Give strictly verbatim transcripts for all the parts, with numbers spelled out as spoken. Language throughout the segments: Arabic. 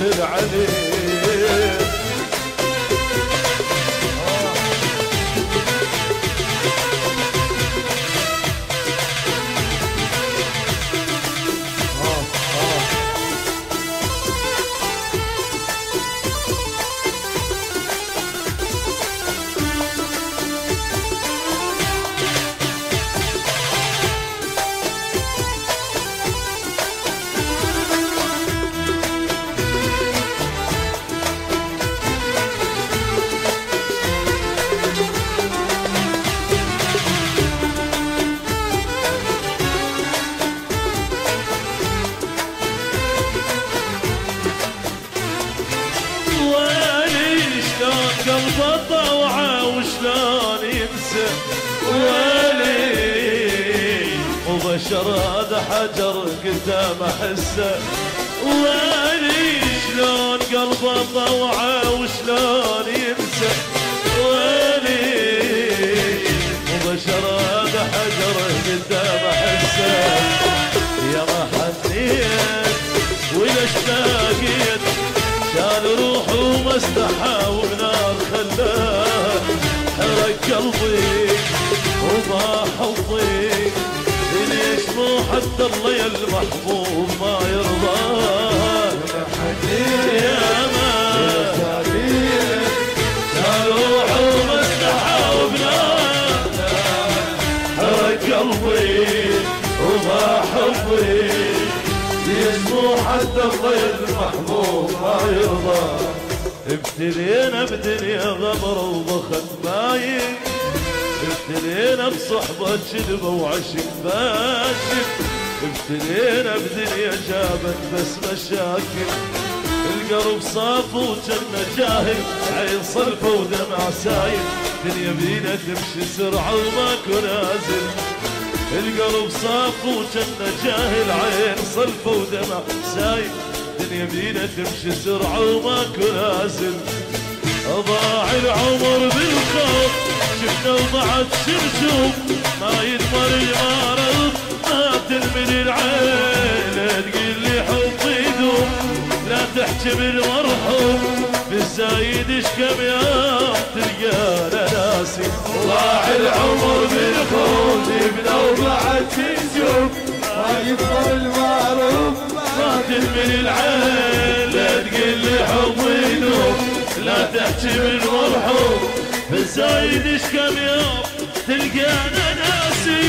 العلي هذا حجر قدام احسه ويلي شلون قلبه طوعه وشلون ينسى ويلي وبشر هذا حجر قدام احسه يا ما حنيت ولا اشتاقيت شال روحه وما استحى وبنار خلاه حرق قلبي وما حظي ليش مو حتى الليل محبوب ما يرضى يا ما روح ومستحى وبنار قلبي وما حبي ليش مو حتى الليل محبوب ما يرضى ابتلينا بدنيا غمر وضخت مايك ابتلينا بصحبة شذبة وعشق فاشل ابتلينا بدنيا جابت بس مشاكل القلب صاف وجنة جاهل عين صلفة ودمع سايل دنيا بينا تمشي سرعة وماكو نازل القلب صاف وجنة جاهل عين صلفة ودمع سايل دنيا بينا تمشي سرعة وماكو نازل ضاع العمر بالخوف شفنا وضعت شمشوم ما يدمر المرض ما تلمن العين لا تقلي حب يدوم لا تحكي بالمرحوم بالزايد ايش كم يوم تلقانا ناسي ضاع العمر بالخوف شفنا وضعت شمشوم ما يدمر المرض ما تلمن العين لا تقلي حب يدوم لا تحكي بالمرحوم بالزايد ايش كم يوم تلقانا ناسي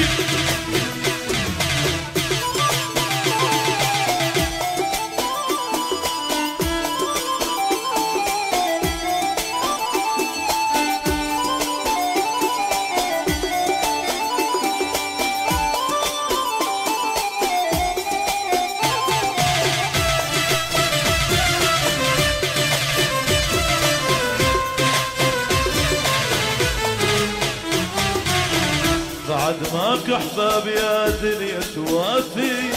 ماكو احباب يا دنيا توافي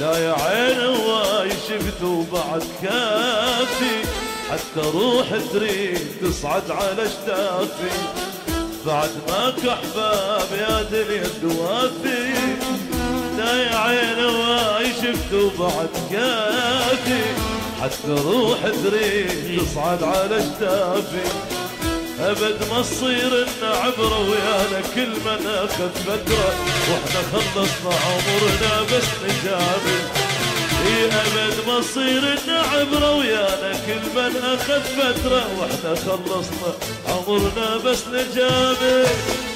لا يا عين هواي شفت وبعد كافي حتى روح تريد تصعد على اجدافي بعد ماكو احباب يا دنيا توافي لا يا عين هواي شفت وبعد كافي حتى روح تريد تصعد على اجدافي أبد ما تصير لنا عبرة ويانا كل ما ناخذ فترة واحنا خلصنا عمرنا بس نجامل إي أبد ما تصير لنا عبرة ويانا كل ما ناخذ فترة واحنا خلصنا عمرنا بس نجامل